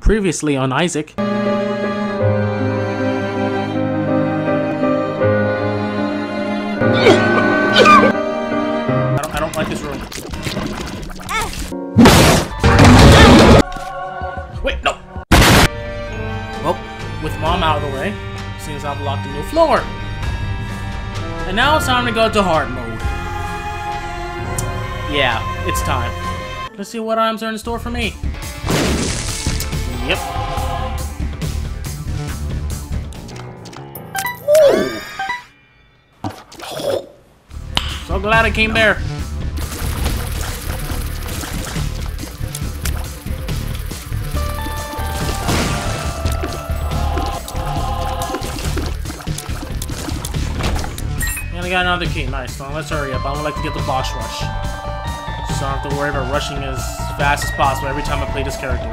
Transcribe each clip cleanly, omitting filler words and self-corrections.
Previously on Isaac. I don't like this room. Wait, no! Well, with Mom out of the way, seems I've locked a new floor. And now it's time to go to hard mode. Yeah, it's time. Let's see what items are in store for me. Yep. Ooh. So glad I came there. And I got another key. Nice. So let's hurry up. I would like to get the boss rush. So I don't have to worry about rushing as fast as possible every time I play this character.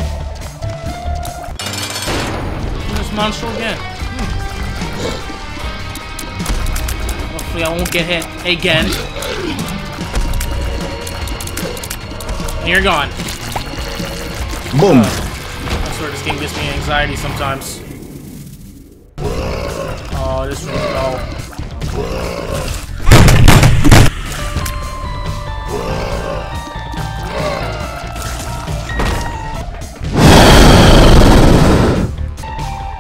Monster again. Hopefully I won't get hit again. And you're gone. Boom. I swear this game gives me anxiety sometimes. Oh, this room's low.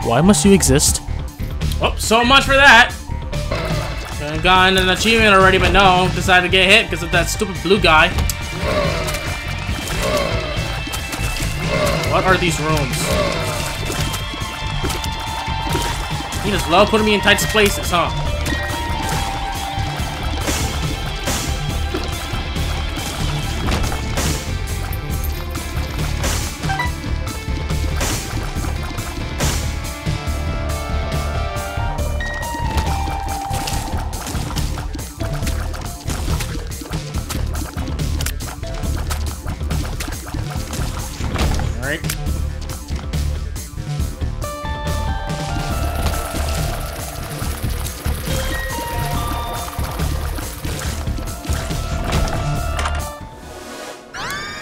Why must you exist? Oh, so much for that! I've gotten an achievement already, but no, decided to get hit because of that stupid blue guy. What are these rooms? You just love putting me in tight places, huh?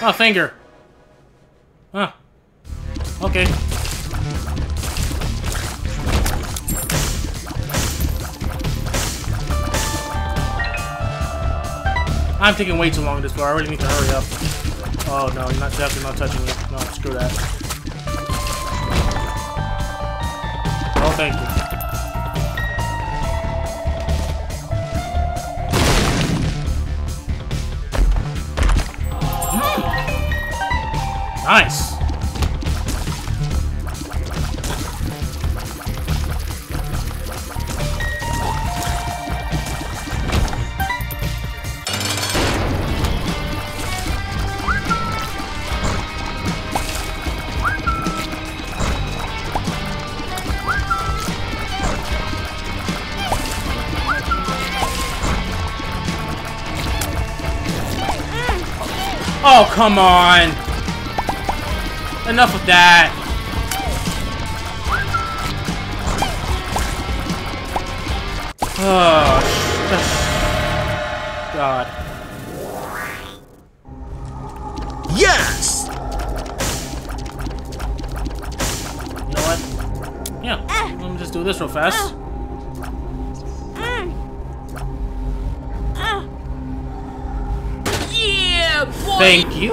Oh, finger. Huh. Okay. I'm taking way too long this floor. I really need to hurry up. Oh no, you're not definitely not touching me. No, screw that. Oh, thank you. Nice. Oh, come on. Enough of that. Oh, God. Yes. You know what? Yeah. Let me just do this real fast. Yeah, boy. Thank you.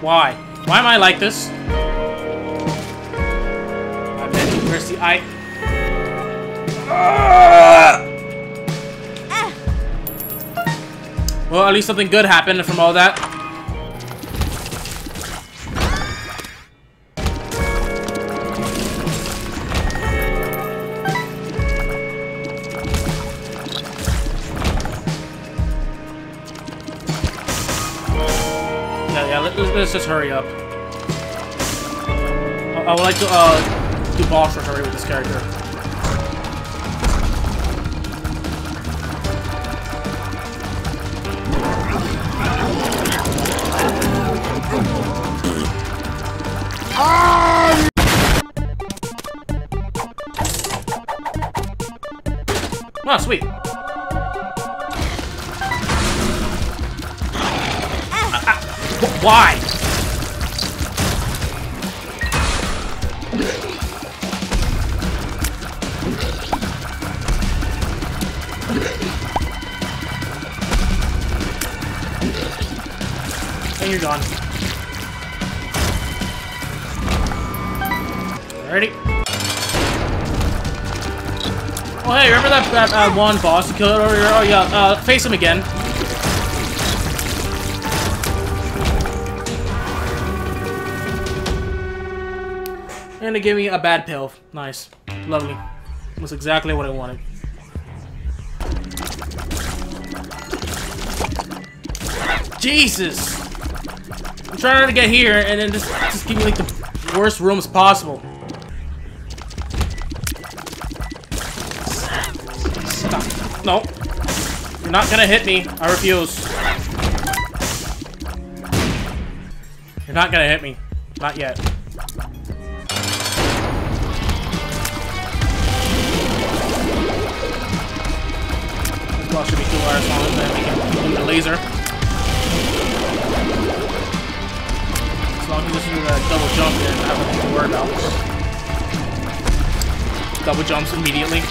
Why? Why am I like this? I meant to press the I. Well, at least something good happened from all that. Let's just hurry up. I would like to do boss rush already with this character. Oh, sweet. Why? And you're gone. Alrighty. Oh, hey, remember that one boss you killed earlier? Oh, yeah, face him again. And they gave me a bad pill. Nice. Lovely. That's exactly what I wanted. Jesus! I'm trying to get here and then just give me like the worst rooms possible. Stop. No. You're not gonna hit me. I refuse. You're not gonna hit me. Not yet. Should be cool as long as we can do the laser. As long as we do that double jump, then I don't have to worry about double jumps immediately.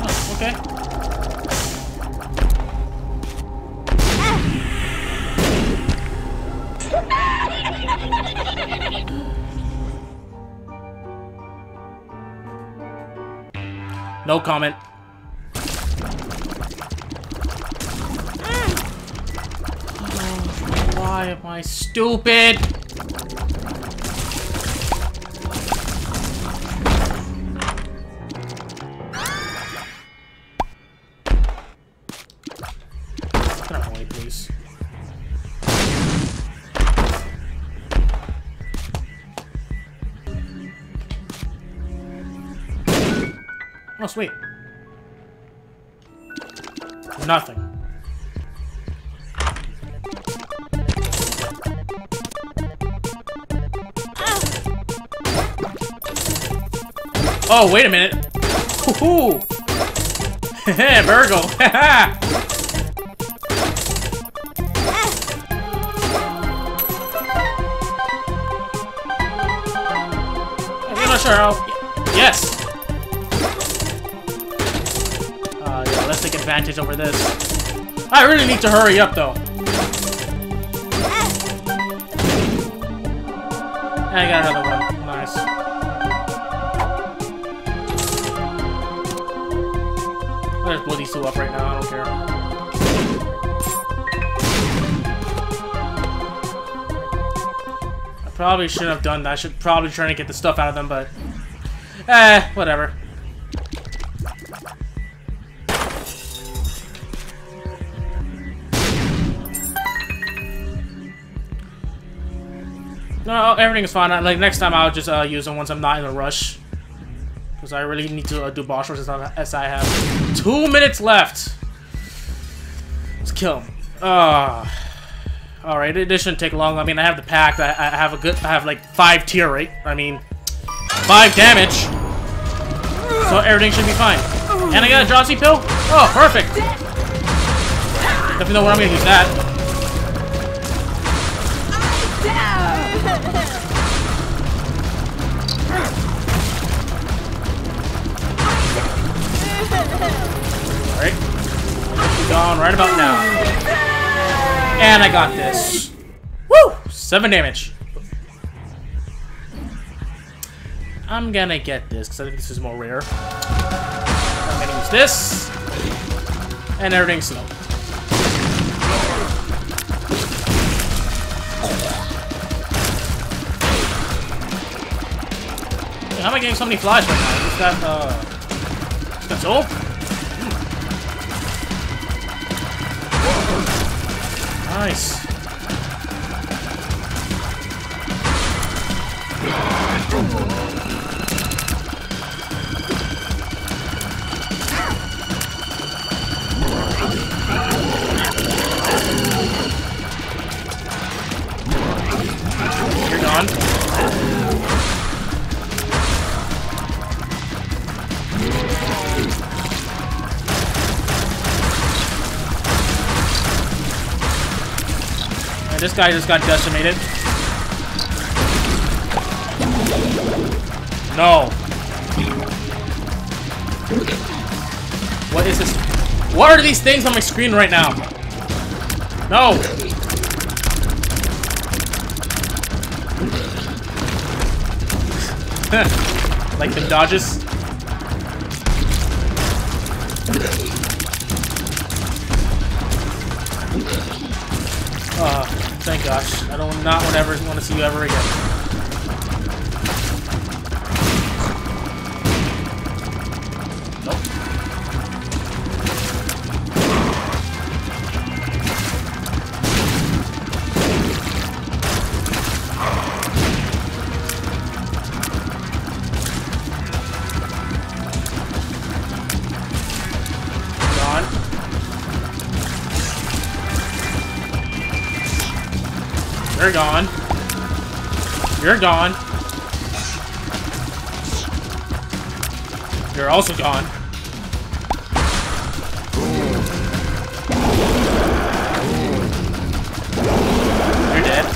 Oh, okay. No comment. Oh, why am I stupid? Get out of the way, please. Oh, sweet. Nothing. Oh, wait a minute. Woohoo! Heh, Virgil! Haha! I'm not sure how. Yes! Let's take advantage over this. I really need to hurry up, though. And I got another one. Nice. I'll just blow these two up right now. I don't care. I probably shouldn't have done that. I should probably try to get the stuff out of them, but... eh, whatever. No, everything is fine. Like next time, I'll just use them once I'm not in a rush, because I really need to do boss rush as I have 2 minutes left. Let's kill him. All right, it shouldn't take long. I mean, I have the pack. I have like 5 tier rate. I mean, 5 damage. So everything should be fine. And I got a Jossie pill. Oh, perfect. Definitely know where I'm gonna use that. Alright. Gone right about now. And I got this. Woo! 7 damage. I'm gonna get this, because I think this is more rare. I'm gonna use this. And everything's slow. How am I getting so many flies right now? Is that, that's all? Nice. You're gone. This guy just got decimated. No. What is this? What are these things on my screen right now? No. Like the dodges. Thank gosh. I do not ever want to see you ever again. You're gone. You're gone. You're also gone. You're dead.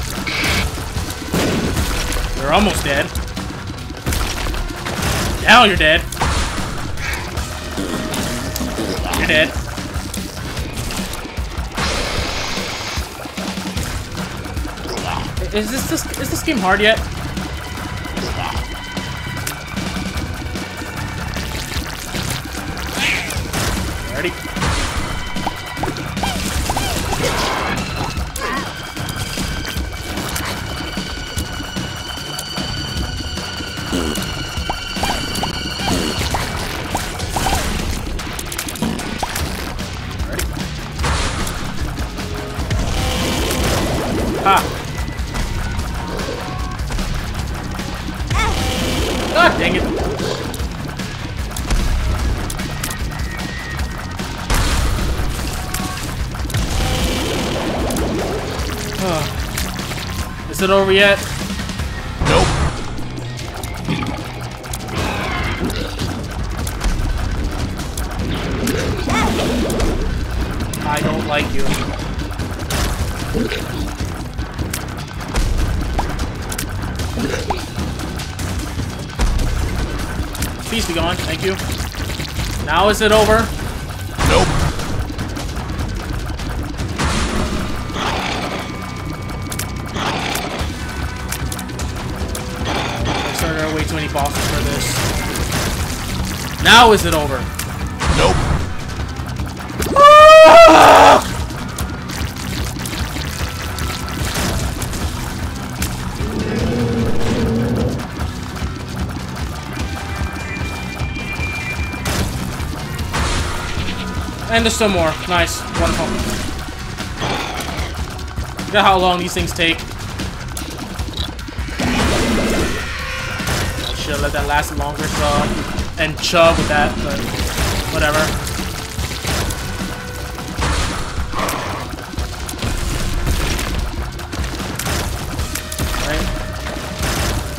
You're almost dead. Now you're dead. You're dead. Is this game hard yet? Ready? Ready? Ah. Dang it. Is it over yet? Nope. I don't like you. Please be gone, thank you. Now is it over? Nope. I'm starting to way too many bosses for this. Now is it over? Nope. And there's some more. Nice. Wonderful. Look at how long these things take. Should've let that last longer, so... And chug with that, but... Whatever.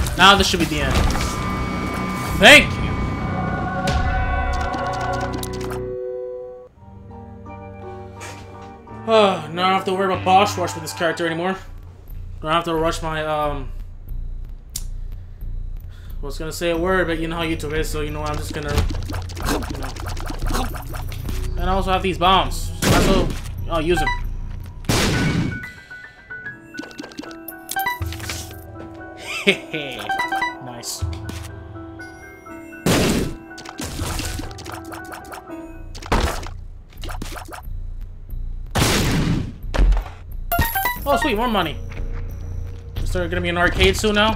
Right? Now this should be the end. Thank you! Now I don't have to worry about boss rush with this character anymore. I don't have to rush my, I was gonna say a word, but you know how YouTube is, so you know what, I'm just gonna, you know. And I also have these bombs, so I will, I'll use them. Hehe, nice. Oh, sweet, more money. Is there gonna be an arcade soon now?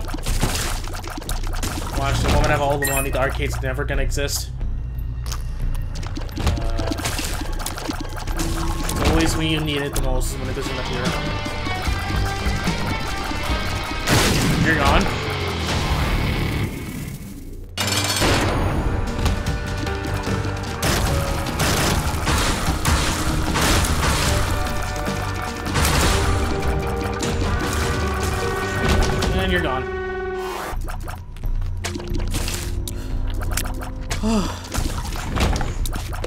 Watch, the moment I have all the money, the arcade's never gonna exist. It's always when you need it the most when it doesn't appear. You're gone. You're gone.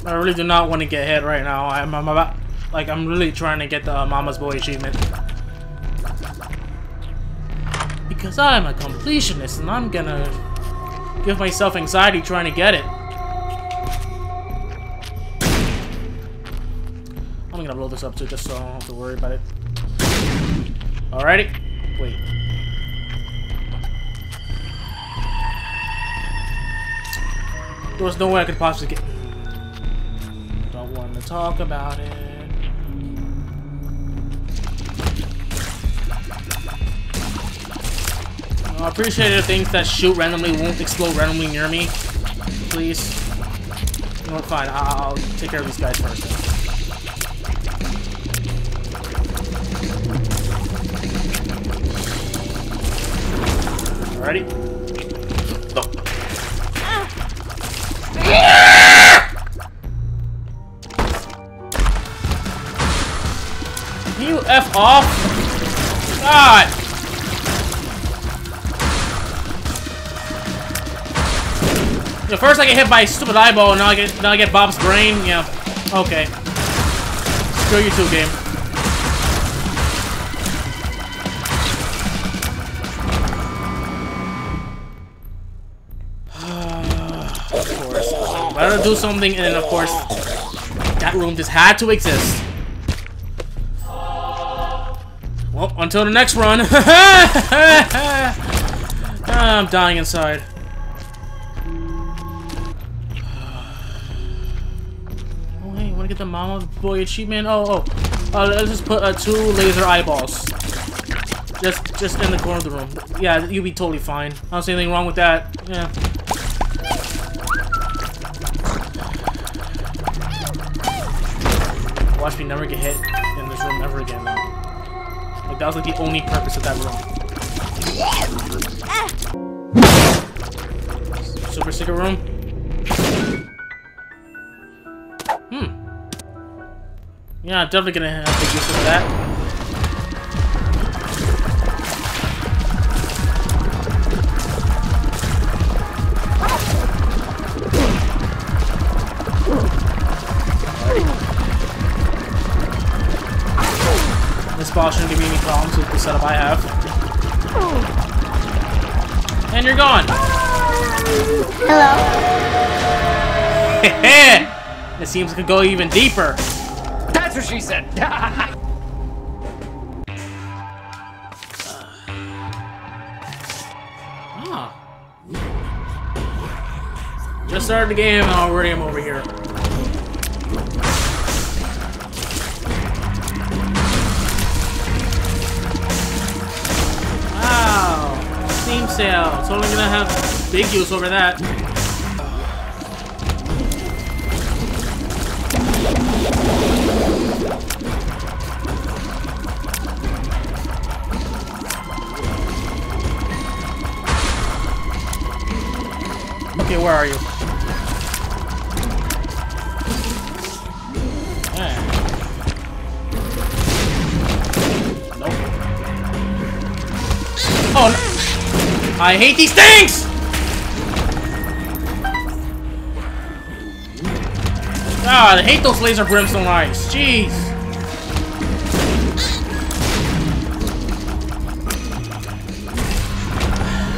I really do not want to get hit right now. I'm about, like, I'm really trying to get the Mama's Boy achievement. because I'm a completionist and I'm gonna give myself anxiety trying to get it. I'm gonna blow this up too, just so I don't have to worry about it. Alrighty. Wait. There was no way I could possibly get... Don't want to talk about it. I appreciate the things that shoot randomly, won't explode randomly near me. Please. No, fine. I'll take care of these guys first. Alrighty. Oh. Can you F off? God! The first I get hit by a stupid eyeball, and now I get Bob's brain. Yeah, okay. Screw you too, game. Of course, I better do something, and then of course, that room just had to exist. Well, until the next run. I'm dying inside. Get the Mama's Boy achievement. Let's just put two laser eyeballs just in the corner of the room. Yeah, you'll be totally fine. I don't see anything wrong with that. Yeah. Watch me never get hit in this room ever again. Like that was like the only purpose of that room. Super secret room. Yeah, I'm definitely gonna have to do some of that. This ball shouldn't give me any problems with the setup I have. And you're gone! Hello. It seems it could go even deeper. She said. Just started the game and already I'm over here. Wow, Steam sale. It's only gonna have big use over that. Okay, where are you? Nope. Oh, no. I hate these things! God, I hate those laser brimstone lights. Jeez.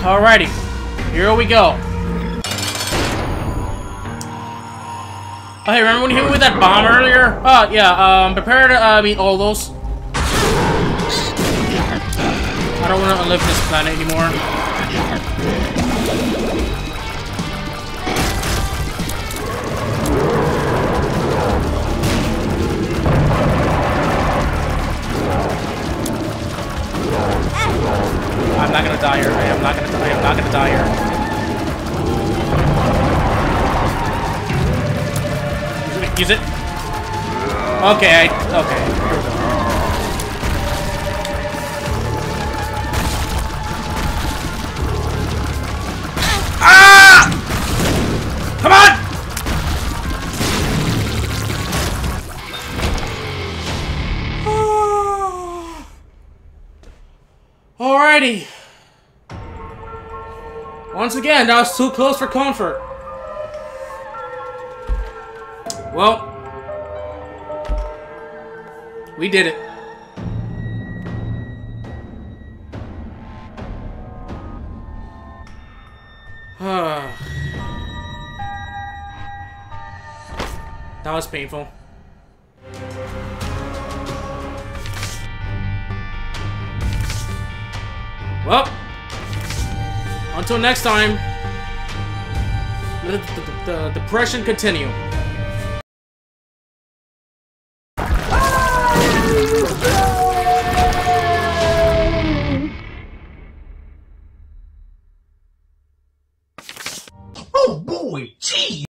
Alrighty. Here we go. Oh, hey, remember when you hit me with that bomb earlier? Oh, yeah. Prepare to meet all those. I don't want to live this planet anymore. I'm not gonna die here. I am not gonna die here. Use it. Okay. Okay. Here we go. Ah! Come on! Alrighty. Once again, that was too close for comfort. Well, we did it. That was painful. Well, until next time, let the depression continue.